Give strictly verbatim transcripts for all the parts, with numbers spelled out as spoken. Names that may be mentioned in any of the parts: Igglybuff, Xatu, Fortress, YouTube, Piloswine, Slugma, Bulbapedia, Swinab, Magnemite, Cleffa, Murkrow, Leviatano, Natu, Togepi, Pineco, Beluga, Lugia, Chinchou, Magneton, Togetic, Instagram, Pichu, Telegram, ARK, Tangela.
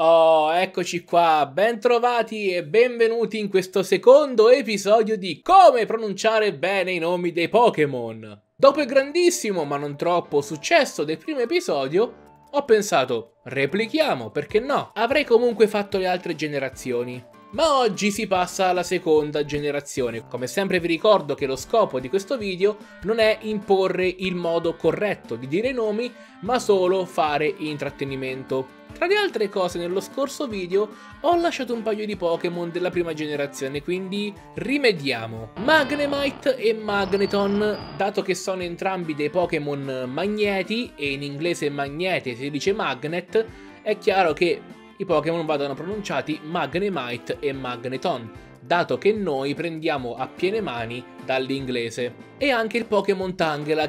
Oh, eccoci qua, bentrovati e benvenuti in questo secondo episodio di Come pronunciare bene i nomi dei Pokémon. Dopo il grandissimo, ma non troppo, successo del primo episodio, ho pensato, replichiamo, perché no? Avrei comunque fatto le altre generazioni. Ma oggi si passa alla seconda generazione. Come sempre vi ricordo che lo scopo di questo video non è imporre il modo corretto di dire i nomi, ma solo fare intrattenimento. Tra le altre cose, nello scorso video ho lasciato un paio di Pokémon della prima generazione, quindi rimediamo. Magnemite e Magneton, dato che sono entrambi dei Pokémon magneti, e in inglese magnete si dice magnet, è chiaro che i Pokémon vadano pronunciati Magnemite e Magneton, dato che noi prendiamo a piene mani dall'inglese. E anche il Pokémon Tangela,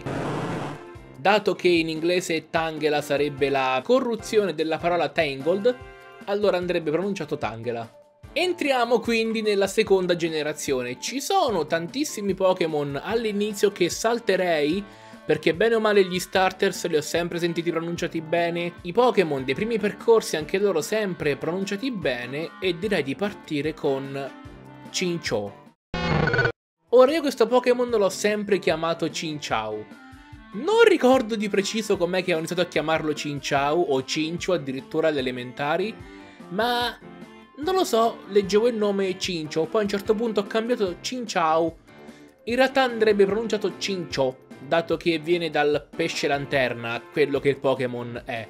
dato che in inglese Tangela sarebbe la corruzione della parola Tangled, allora andrebbe pronunciato Tangela. Entriamo quindi nella seconda generazione. Ci sono tantissimi Pokémon all'inizio che salterei, perché bene o male gli starters li ho sempre sentiti pronunciati bene, i Pokémon dei primi percorsi anche loro sempre pronunciati bene, e direi di partire con Chinchou. Ora, io questo Pokémon l'ho sempre chiamato Chinchou. Non ricordo di preciso com'è che ho iniziato a chiamarlo Chinchou o Chinchou addirittura alle elementari, ma non lo so, leggevo il nome Chinchou, poi a un certo punto ho cambiato Chinchou. In realtà andrebbe pronunciato Chinchou, dato che viene dal pesce lanterna, quello che il Pokémon è,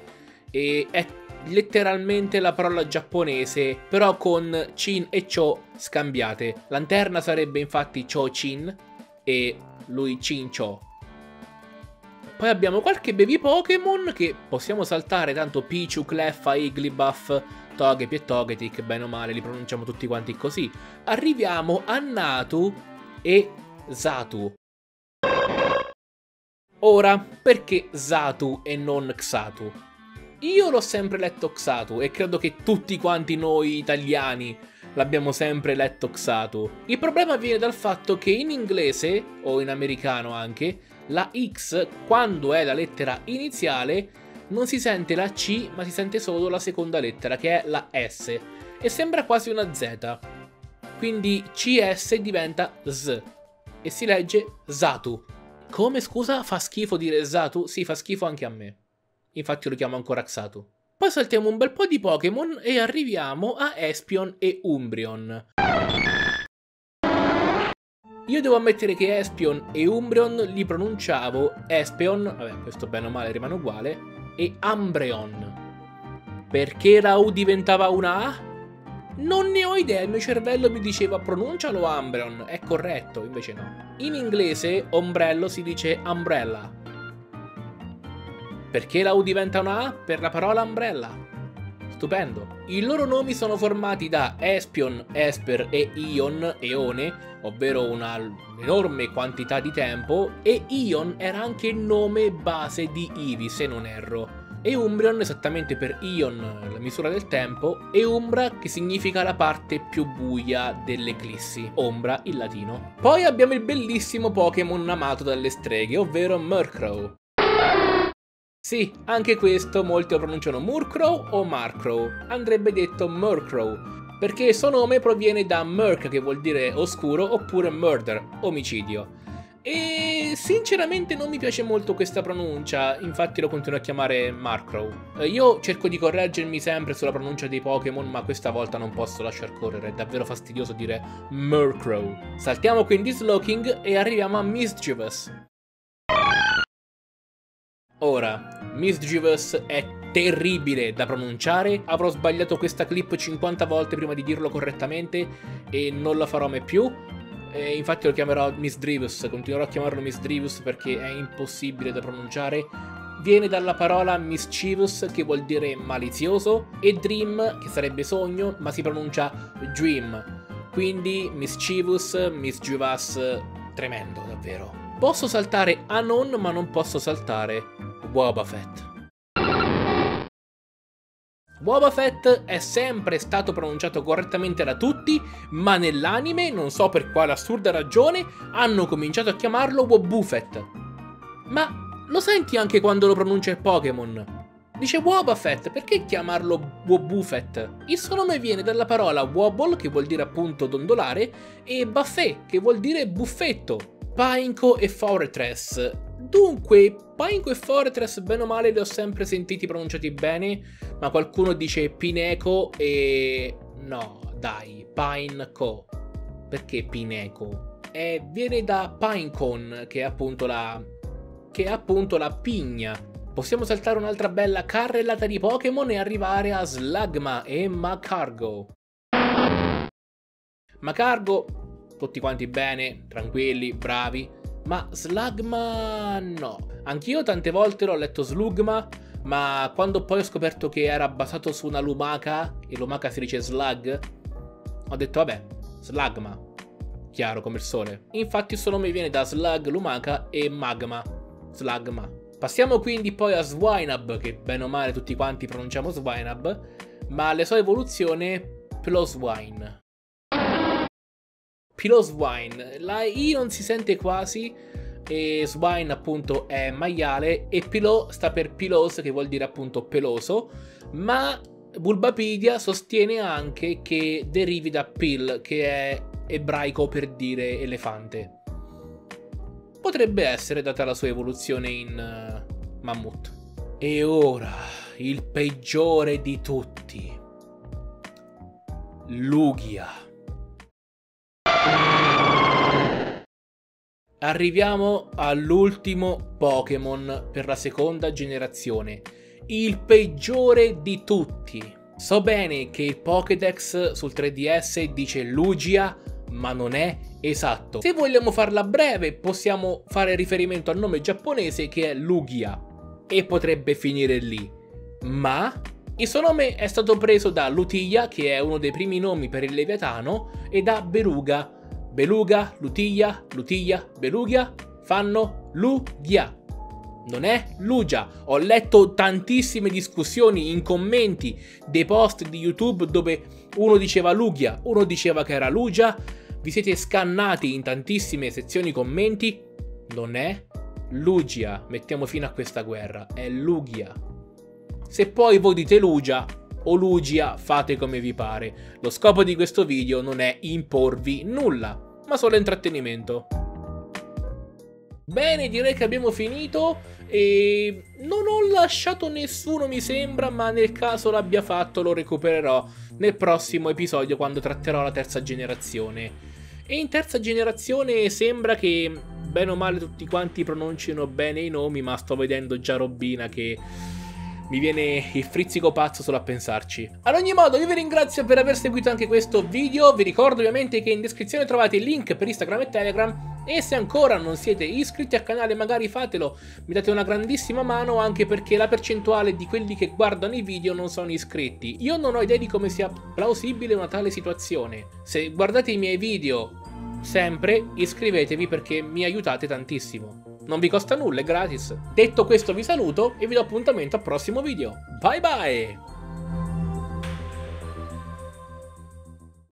e è letteralmente la parola giapponese, però con Chin e Cho scambiate. Lanterna sarebbe infatti Cho Chin e lui Chinchou. Poi abbiamo qualche baby Pokémon che possiamo saltare, tanto Pichu, Cleffa, Igglybuff, Togepi e Togetic, bene o male li pronunciamo tutti quanti così. Arriviamo a Natu e Zatu. Ora, perché Zatu e non Xatu? Io l'ho sempre letto Xatu e credo che tutti quanti noi italiani l'abbiamo sempre letto Xatu. Il problema viene dal fatto che in inglese, o in americano anche, la X, quando è la lettera iniziale, non si sente la C, ma si sente solo la seconda lettera, che è la S, e sembra quasi una Z. Quindi C S diventa Z, e si legge Zatu. Come, scusa, fa schifo dire Xatu? Sì, fa schifo anche a me. Infatti lo chiamo ancora Xatu. Poi saltiamo un bel po' di Pokémon e arriviamo a Espion e Umbreon. Io devo ammettere che Espion e Umbreon li pronunciavo Espion, vabbè, questo bene o male rimane uguale, e Umbreon. Perché la U diventava una A? Non ne ho idea, il mio cervello mi diceva pronuncialo Umbreon, è corretto, invece no. In inglese ombrello si dice umbrella. Perché la U diventa una A? Per la parola umbrella. Stupendo. I loro nomi sono formati da Espion, Esper e Ion, Eone, ovvero un'enorme quantità di tempo, e Ion era anche il nome base di Eevee, se non erro. E Umbreon esattamente per Ion, la misura del tempo, e Umbra che significa la parte più buia dell'eclissi, Ombra in latino. Poi abbiamo il bellissimo Pokémon amato dalle streghe, ovvero Murkrow. Sì, anche questo molti lo pronunciano Murkrow o Murkrow, andrebbe detto Murkrow, perché il suo nome proviene da Murk, che vuol dire oscuro, oppure murder, omicidio. E sinceramente non mi piace molto questa pronuncia, infatti lo continuo a chiamare Murkrow. Io cerco di correggermi sempre sulla pronuncia dei Pokémon, ma questa volta non posso lasciar correre, è davvero fastidioso dire Murkrow. Saltiamo quindi Slowking e arriviamo a Misdreavus. Ora, Misdreavus è terribile da pronunciare, avrò sbagliato questa clip cinquanta volte prima di dirlo correttamente e non la farò mai più. E infatti lo chiamerò Misdreavus, continuerò a chiamarlo Misdreavus perché è impossibile da pronunciare. Viene dalla parola mischievous, che vuol dire malizioso, e dream, che sarebbe sogno, ma si pronuncia dream. Quindi mischievous, mischievous, tremendo davvero. Posso saltare Anon, ma non posso saltare Wobbuffet. Wobbuffet è sempre stato pronunciato correttamente da tutti, ma nell'anime, non so per quale assurda ragione, hanno cominciato a chiamarlo Wobbuffet. Ma lo senti anche quando lo pronuncia il Pokémon? Dice Wobbuffet, perché chiamarlo Wobbuffet? Il suo nome viene dalla parola wobble, che vuol dire appunto dondolare, e buffet, che vuol dire buffetto. Pineco e Fortress. Dunque, Pineco e Fortress bene o male li ho sempre sentiti pronunciati bene, ma qualcuno dice Pineco e... no, dai, Pineco. Perché Pineco? Eh, viene da Pinecone, che è appunto la... che è appunto la pigna. Possiamo saltare un'altra bella carrellata di Pokémon e arrivare a Slugma e Macargo. Macargo, tutti quanti bene, tranquilli, bravi, ma Slugma no. Anch'io tante volte l'ho letto Slugma, ma quando poi ho scoperto che era basato su una lumaca, e lumaca si dice slug, ho detto vabbè, Slugma, chiaro come il sole. Infatti il suo nome viene da slug, lumaca e magma, Slugma. Passiamo quindi poi a Swinab, che bene o male tutti quanti pronunciamo Swinab, ma la sua evoluzione Piloswine. Piloswine, la I non si sente quasi, e swine appunto è maiale, e pilo sta per pilos, che vuol dire appunto peloso, ma Bulbapedia sostiene anche che derivi da pil, che è ebraico per dire elefante. Potrebbe essere data la sua evoluzione in uh, mammut. E ora, il peggiore di tutti. Lugia. Arriviamo all'ultimo Pokémon per la seconda generazione. Il peggiore di tutti. So bene che il Pokédex sul tre D S dice Lugia, ma non è esatto. Se vogliamo farla breve, possiamo fare riferimento al nome giapponese che è Lugia, e potrebbe finire lì. Ma il suo nome è stato preso da Lutia, che è uno dei primi nomi per il Leviatano, e da Beluga. Beluga, Lutia, Lutia, Beluga fanno Lugia. Non è Lugia. Ho letto tantissime discussioni in commenti dei post di YouTube dove uno diceva Lugia, uno diceva che era Lugia. Vi siete scannati in tantissime sezioni commenti. Non è Lugia. Mettiamo fine a questa guerra. È Lugia. Se poi voi dite Lugia o Lugia, fate come vi pare. Lo scopo di questo video non è imporvi nulla, ma solo intrattenimento. Bene, direi che abbiamo finito e non ho lasciato nessuno mi sembra, ma nel caso l'abbia fatto lo recupererò nel prossimo episodio quando tratterò la terza generazione. E in terza generazione sembra che bene o male tutti quanti pronunciano bene i nomi, ma sto vedendo già Robina che... mi viene il frizzico pazzo solo a pensarci. Ad ogni modo io vi ringrazio per aver seguito anche questo video. Vi ricordo ovviamente che in descrizione trovate il link per Instagram e Telegram. E se ancora non siete iscritti al canale magari fatelo. Mi date una grandissima mano, anche perché la percentuale di quelli che guardano i video non sono iscritti. Io non ho idea di come sia plausibile una tale situazione. Se guardate i miei video sempre, iscrivetevi perché mi aiutate tantissimo. Non vi costa nulla, è gratis. Detto questo vi saluto e vi do appuntamento al prossimo video. Bye bye!